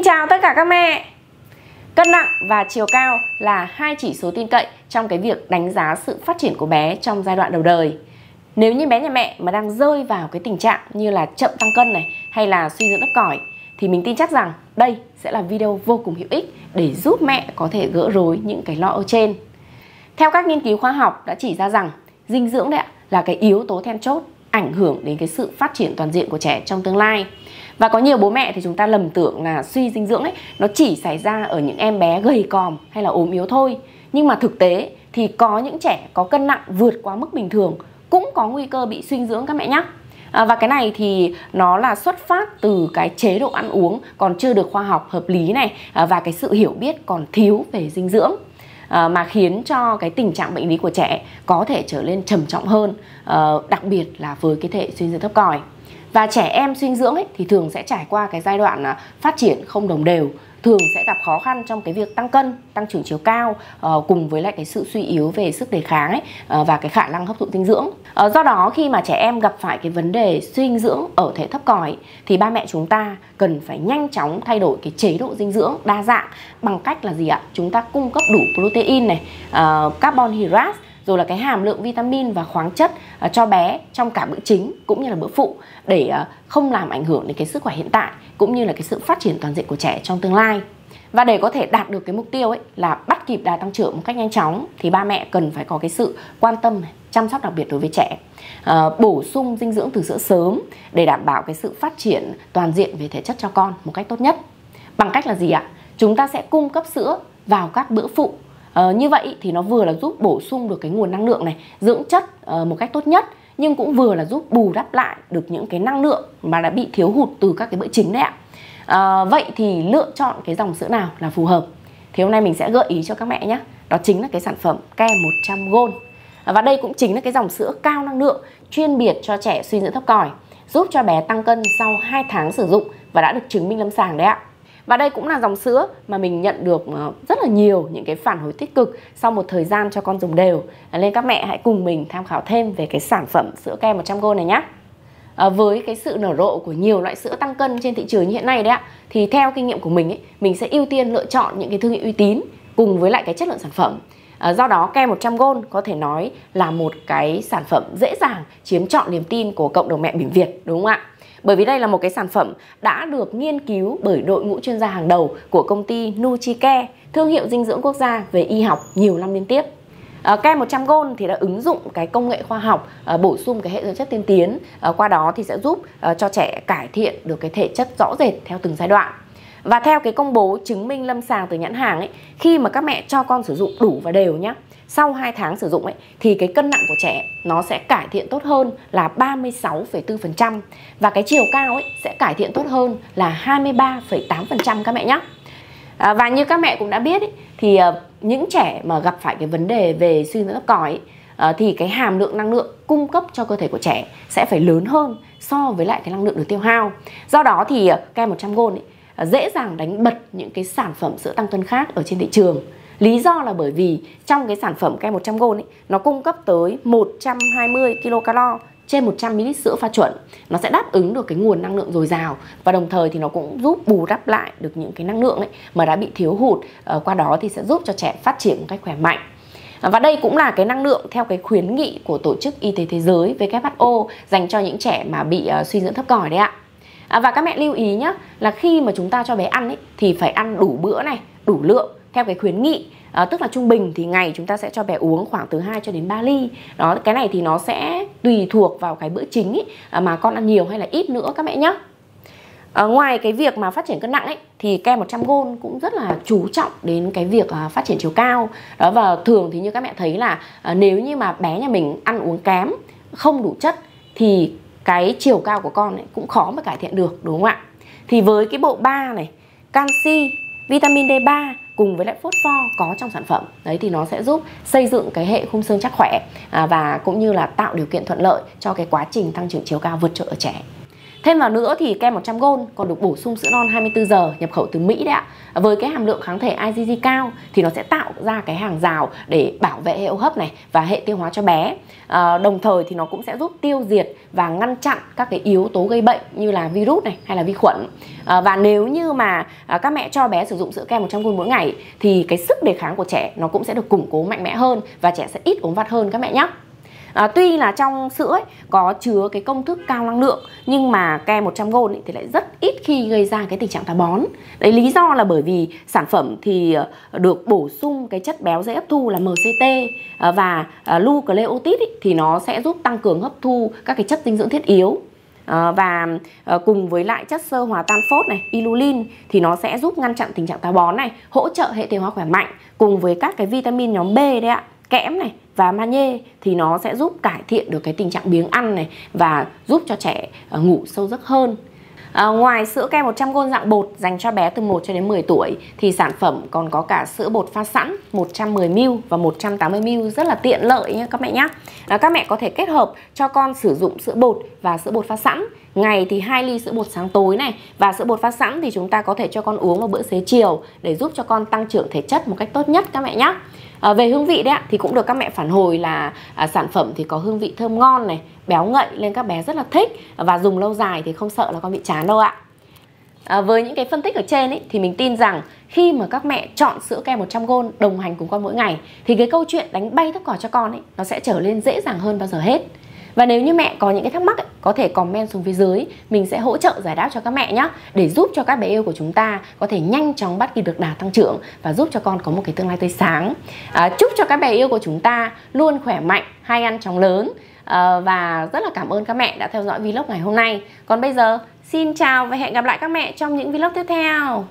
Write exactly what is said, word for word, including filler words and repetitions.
Xin chào tất cả các mẹ. Cân nặng và chiều cao là hai chỉ số tin cậy trong cái việc đánh giá sự phát triển của bé trong giai đoạn đầu đời. Nếu như bé nhà mẹ mà đang rơi vào cái tình trạng như là chậm tăng cân này hay là suy dưỡng thấp còi thì mình tin chắc rằng đây sẽ là video vô cùng hữu ích để giúp mẹ có thể gỡ rối những cái lo âu trên. Theo các nghiên cứu khoa học đã chỉ ra rằng dinh dưỡng đấy ạ, là cái yếu tố then chốt ảnh hưởng đến cái sự phát triển toàn diện của trẻ trong tương lai. Và có nhiều bố mẹ thì chúng ta lầm tưởng là suy dinh dưỡng ấy nó chỉ xảy ra ở những em bé gầy còm hay là ốm yếu thôi. Nhưng mà thực tế thì có những trẻ có cân nặng vượt quá mức bình thường cũng có nguy cơ bị suy dinh dưỡng các mẹ nhé. À, và cái này thì nó là xuất phát từ cái chế độ ăn uống còn chưa được khoa học hợp lý này à, và cái sự hiểu biết còn thiếu về dinh dưỡng. À, mà khiến cho cái tình trạng bệnh lý của trẻ có thể trở nên trầm trọng hơn, à, đặc biệt là với cái thể suy dinh dưỡng thấp còi. Và trẻ em suy dinh dưỡng ấy, thì thường sẽ trải qua cái giai đoạn à, phát triển không đồng đều, thường sẽ gặp khó khăn trong cái việc tăng cân, tăng trưởng chiều cao à, cùng với lại cái sự suy yếu về sức đề kháng ấy, à, và cái khả năng hấp thụ dinh dưỡng. À, do đó khi mà trẻ em gặp phải cái vấn đề suy dinh dưỡng ở thể thấp còi thì ba mẹ chúng ta cần phải nhanh chóng thay đổi cái chế độ dinh dưỡng đa dạng bằng cách là gì ạ? Chúng ta cung cấp đủ protein này, à, carbon hydrate, rồi là cái hàm lượng vitamin và khoáng chất cho bé trong cả bữa chính cũng như là bữa phụ để không làm ảnh hưởng đến cái sức khỏe hiện tại cũng như là cái sự phát triển toàn diện của trẻ trong tương lai. Và để có thể đạt được cái mục tiêu ấy là bắt kịp đà tăng trưởng một cách nhanh chóng thì ba mẹ cần phải có cái sự quan tâm chăm sóc đặc biệt đối với trẻ, à, bổ sung dinh dưỡng từ sữa sớm để đảm bảo cái sự phát triển toàn diện về thể chất cho con một cách tốt nhất. Bằng cách là gì ạ? Chúng ta sẽ cung cấp sữa vào các bữa phụ. Ờ, như vậy thì nó vừa là giúp bổ sung được cái nguồn năng lượng này, dưỡng chất uh, một cách tốt nhất, nhưng cũng vừa là giúp bù đắp lại được những cái năng lượng mà đã bị thiếu hụt từ các cái bữa chính đấy ạ. À, vậy thì lựa chọn cái dòng sữa nào là phù hợp? Thì hôm nay mình sẽ gợi ý cho các mẹ nhé. Đó chính là cái sản phẩm Care một trăm Gold. À, và đây cũng chính là cái dòng sữa cao năng lượng chuyên biệt cho trẻ suy dưỡng thấp còi, giúp cho bé tăng cân sau hai tháng sử dụng và đã được chứng minh lâm sàng đấy ạ. Và đây cũng là dòng sữa mà mình nhận được rất là nhiều những cái phản hồi tích cực sau một thời gian cho con dùng đều. Nên các mẹ hãy cùng mình tham khảo thêm về cái sản phẩm sữa Care một trăm Gold này nhé. À, với cái sự nở rộ của nhiều loại sữa tăng cân trên thị trường như hiện nay đấy ạ, thì theo kinh nghiệm của mình ấy, mình sẽ ưu tiên lựa chọn những cái thương hiệu uy tín cùng với lại cái chất lượng sản phẩm. À, do đó Care một trăm Gold có thể nói là một cái sản phẩm dễ dàng chiếm trọn niềm tin của cộng đồng mẹ bỉm Việt, đúng không ạ? Bởi vì đây là một cái sản phẩm đã được nghiên cứu bởi đội ngũ chuyên gia hàng đầu của công ty Nutricare, thương hiệu dinh dưỡng quốc gia về y học nhiều năm liên tiếp. À, Care một trăm Gold thì đã ứng dụng cái công nghệ khoa học à, bổ sung cái hệ dưỡng chất tiên tiến, à, qua đó thì sẽ giúp à, cho trẻ cải thiện được cái thể chất rõ rệt theo từng giai đoạn. Và theo cái công bố chứng minh lâm sàng từ nhãn hàng ấy, khi mà các mẹ cho con sử dụng đủ và đều nhá, sau hai tháng sử dụng ấy thì cái cân nặng của trẻ nó sẽ cải thiện tốt hơn là ba mươi sáu phẩy bốn phần trăm và cái chiều cao ấy sẽ cải thiện tốt hơn là hai mươi ba phẩy tám phần trăm các mẹ nhá. À, và như các mẹ cũng đã biết ấy, thì uh, những trẻ mà gặp phải cái vấn đề về suy dưỡng thấp còi ấy, À, thì cái hàm lượng năng lượng cung cấp cho cơ thể của trẻ sẽ phải lớn hơn so với lại cái năng lượng được tiêu hao. Do đó thì Care một trăm Gold ấy, à, dễ dàng đánh bật những cái sản phẩm sữa tăng cân khác ở trên thị trường. Lý do là bởi vì trong cái sản phẩm Care một trăm Gold ấy, nó cung cấp tới một trăm hai mươi kilocalo trên một trăm mi-li-lít sữa pha chuẩn. Nó sẽ đáp ứng được cái nguồn năng lượng dồi dào và đồng thời thì nó cũng giúp bù đắp lại được những cái năng lượng ấy mà đã bị thiếu hụt, à, qua đó thì sẽ giúp cho trẻ phát triển một cách khỏe mạnh. Và đây cũng là cái năng lượng theo cái khuyến nghị của Tổ chức Y tế Thế giới W H O dành cho những trẻ mà bị uh, suy dưỡng thấp còi đấy ạ. À, và các mẹ lưu ý nhé, là khi mà chúng ta cho bé ăn ấy, thì phải ăn đủ bữa này, đủ lượng theo cái khuyến nghị. À, tức là trung bình thì ngày chúng ta sẽ cho bé uống khoảng từ hai cho đến ba ly. Đó, cái này thì nó sẽ tùy thuộc vào cái bữa chính ấy, mà con ăn nhiều hay là ít nữa các mẹ nhé. À, ngoài cái việc mà phát triển cân nặng ấy, thì Care một trăm Gold cũng rất là chú trọng đến cái việc à, phát triển chiều cao. Đó, và thường thì như các mẹ thấy là à, nếu như mà bé nhà mình ăn uống kém, không đủ chất thì cái chiều cao của con ấy cũng khó mà cải thiện được, đúng không ạ? Thì với cái bộ ba này, canxi, vitamin D ba cùng với lại phốt pho có trong sản phẩm đấy thì nó sẽ giúp xây dựng cái hệ khung xương chắc khỏe, à, và cũng như là tạo điều kiện thuận lợi cho cái quá trình tăng trưởng chiều cao vượt trội ở trẻ. Thêm vào nữa thì kem một trăm gold còn được bổ sung sữa non hai mươi tư giờ nhập khẩu từ Mỹ đấy ạ. Với cái hàm lượng kháng thể IgG cao thì nó sẽ tạo ra cái hàng rào để bảo vệ hệ hô hấp này và hệ tiêu hóa cho bé. À, đồng thời thì nó cũng sẽ giúp tiêu diệt và ngăn chặn các cái yếu tố gây bệnh như là virus này hay là vi khuẩn. À, và nếu như mà các mẹ cho bé sử dụng sữa kem một trăm gold mỗi ngày thì cái sức đề kháng của trẻ nó cũng sẽ được củng cố mạnh mẽ hơn và trẻ sẽ ít ốm vặt hơn các mẹ nhé. À, tuy là trong sữa ấy, có chứa cái công thức cao năng lượng, nhưng mà kem một trăm gold thì lại rất ít khi gây ra cái tình trạng táo bón. Đấy, lý do là bởi vì sản phẩm thì được bổ sung cái chất béo dễ hấp thu là em xê tê, và gluconeotide thì nó sẽ giúp tăng cường hấp thu các cái chất dinh dưỡng thiết yếu. À, và à, cùng với lại chất xơ hòa tan phốt này, inulin thì nó sẽ giúp ngăn chặn tình trạng táo bón này, hỗ trợ hệ tiêu hóa khỏe mạnh. Cùng với các cái vitamin nhóm B đấy ạ, kẽm này và magie thì nó sẽ giúp cải thiện được cái tình trạng biếng ăn này và giúp cho trẻ ngủ sâu giấc hơn. À, ngoài sữa kem một trăm gold dạng bột dành cho bé từ một cho đến mười tuổi thì sản phẩm còn có cả sữa bột pha sẵn một trăm mười mi li lít và một trăm tám mươi mi li lít, rất là tiện lợi nhé các mẹ nhé. À, các mẹ có thể kết hợp cho con sử dụng sữa bột và sữa bột pha sẵn. Ngày thì hai ly sữa bột sáng tối này, và sữa bột pha sẵn thì chúng ta có thể cho con uống vào bữa xế chiều để giúp cho con tăng trưởng thể chất một cách tốt nhất các mẹ nhé. À, về hương vị đấy ạ, thì cũng được các mẹ phản hồi là à, sản phẩm thì có hương vị thơm ngon này, béo ngậy nên các bé rất là thích, và dùng lâu dài thì không sợ là con bị chán đâu ạ. À, với những cái phân tích ở trên ấy, thì mình tin rằng khi mà các mẹ chọn sữa kem một trăm gold đồng hành cùng con mỗi ngày thì cái câu chuyện đánh bay thấp còi cho con ấy, nó sẽ trở nên dễ dàng hơn bao giờ hết. Và nếu như mẹ có những cái thắc mắc ấy, có thể comment xuống phía dưới, mình sẽ hỗ trợ giải đáp cho các mẹ nhé, để giúp cho các bé yêu của chúng ta có thể nhanh chóng bắt kịp được đà tăng trưởng và giúp cho con có một cái tương lai tươi sáng. À, chúc cho các bé yêu của chúng ta luôn khỏe mạnh, hay ăn chóng lớn. À, và rất là cảm ơn các mẹ đã theo dõi vlog ngày hôm nay. Còn bây giờ, xin chào và hẹn gặp lại các mẹ trong những vlog tiếp theo.